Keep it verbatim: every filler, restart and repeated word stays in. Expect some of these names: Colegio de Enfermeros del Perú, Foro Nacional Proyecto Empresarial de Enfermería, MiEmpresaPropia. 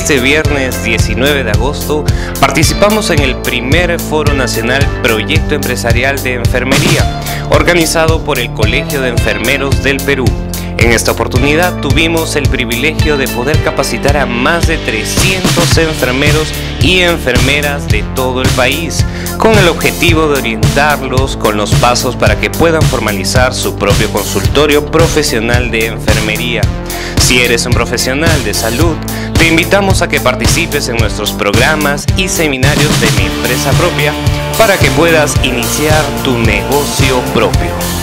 Este viernes diecinueve de agosto participamos en el primer Foro Nacional Proyecto Empresarial de Enfermería, organizado por el Colegio de Enfermeros del Perú. En esta oportunidad tuvimos el privilegio de poder capacitar a más de trescientos enfermeros y enfermeras de todo el país, con el objetivo de orientarlos con los pasos para que puedan formalizar su propio consultorio profesional de enfermería. Si eres un profesional de salud, te invitamos a que participes en nuestros programas y seminarios de Mi Empresa Propia para que puedas iniciar tu negocio propio.